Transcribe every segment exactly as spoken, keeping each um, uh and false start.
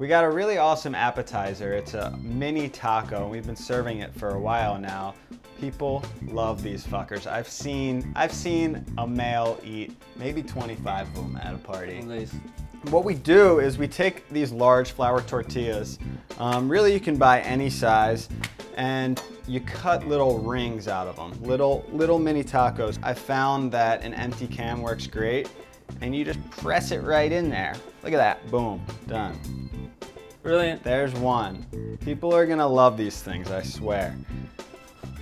We got a really awesome appetizer. It's a mini taco, and we've been serving it for a while now. People love these fuckers. I've seen, I've seen a male eat maybe twenty-five of them at a party. Nice. What we do is we take these large flour tortillas. Um, really, you can buy any size, and you cut little rings out of them, little little mini tacos. I found that an empty can works great, and you just press it right in there. Look at that. Boom. Done. Brilliant. There's one. People are gonna love these things, I swear.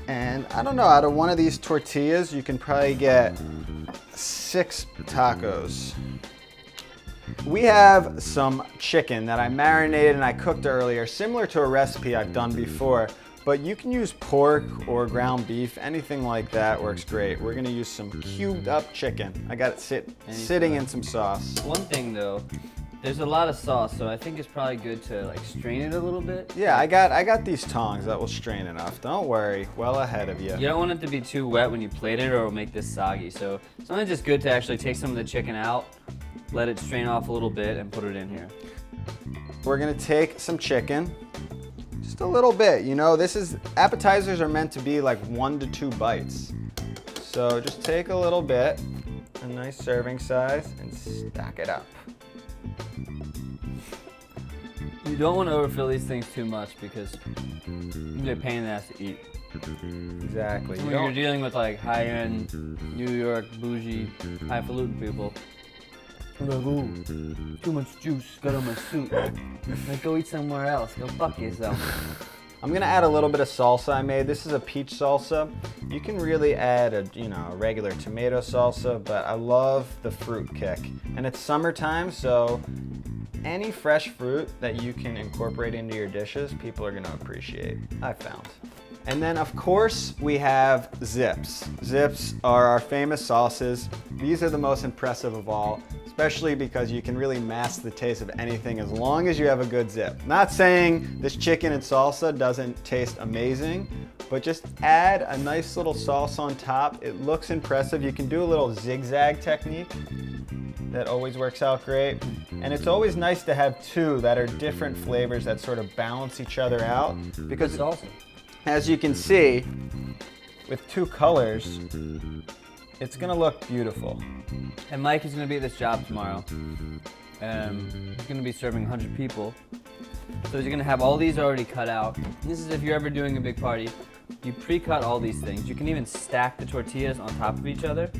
And I don't know, out of one of these tortillas, you can probably get six tacos. We have some chicken that I marinated and I cooked earlier, similar to a recipe I've done before, but you can use pork or ground beef, anything like that works great. We're gonna use some cubed up chicken. I got it sit, sitting in some sauce. One thing though, there's a lot of sauce, so I think it's probably good to like strain it a little bit. Yeah, I got I got these tongs that will strain enough. Don't worry, well ahead of you. You don't want it to be too wet when you plate it, or it'll make this soggy. So sometimes it's good to actually take some of the chicken out, let it strain off a little bit, and put it in here. We're gonna take some chicken, just a little bit. You know, this is appetizers are meant to be like one to two bites, so just take a little bit, a nice serving size, and stack it up. You don't want to overfill these things too much because they're pain in the ass to eat. Exactly. When you're dealing with like high-end, New York, bougie, highfalutin people, you're like, ooh, too much juice got on my suit. Like, go eat somewhere else. Go fuck yourself. I'm gonna add a little bit of salsa I made. This is a peach salsa. You can really add a, you know, a regular tomato salsa, but I love the fruit kick. And it's summertime, so any fresh fruit that you can incorporate into your dishes, people are gonna appreciate, I found. And then of course, we have zips. Zips are our famous sauces. These are the most impressive of all, especially because you can really mask the taste of anything as long as you have a good zip. Not saying this chicken and salsa doesn't taste amazing, but just add a nice little sauce on top. It looks impressive. You can do a little zigzag technique. That always works out great. And it's always nice to have two that are different flavors that sort of balance each other out. Because it's awesome. As you can see, with two colors, it's gonna look beautiful. And Mike is gonna be at this job tomorrow. Um, he's gonna be serving one hundred people. So he's gonna have all these already cut out. And this is if you're ever doing a big party. You pre-cut all these things. You can even stack the tortillas on top of each other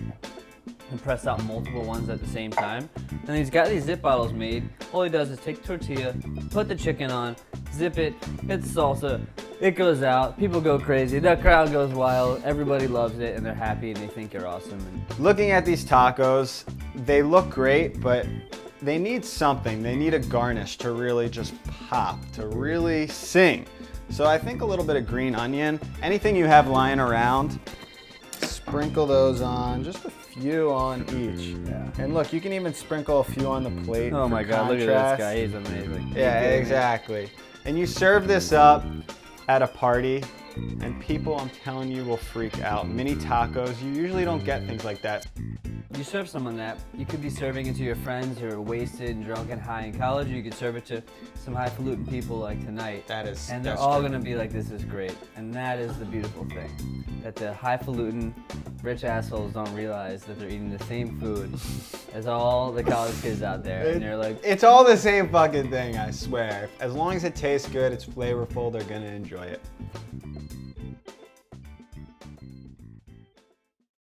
and press out multiple ones at the same time. And he's got these zip bottles made. All he does is take the tortilla, put the chicken on, zip it, get the salsa, it goes out, people go crazy, the crowd goes wild, everybody loves it, and they're happy, and they think you're awesome. And looking at these tacos, they look great, but they need something. They need a garnish to really just pop, to really sing. So I think a little bit of green onion, anything you have lying around, sprinkle those on, just a few on each. Yeah. And look, you can even sprinkle a few on the plate. Oh my God, contrast. Look at this guy, he's amazing. Yeah, he's exactly. Amazing. And you serve this up at a party, and people, I'm telling you, will freak out. Mini tacos, you usually don't get things like that. You serve someone that, you could be serving it to your friends who are wasted and drunk and high in college, or you could serve it to some highfalutin people like tonight. That is. And they're all gonna be like, this is great. And that is the beautiful thing. That the highfalutin, rich assholes don't realize that they're eating the same food as all the college kids out there, it, and they're like... It's all the same fucking thing, I swear. As long as it tastes good, it's flavorful, they're gonna enjoy it.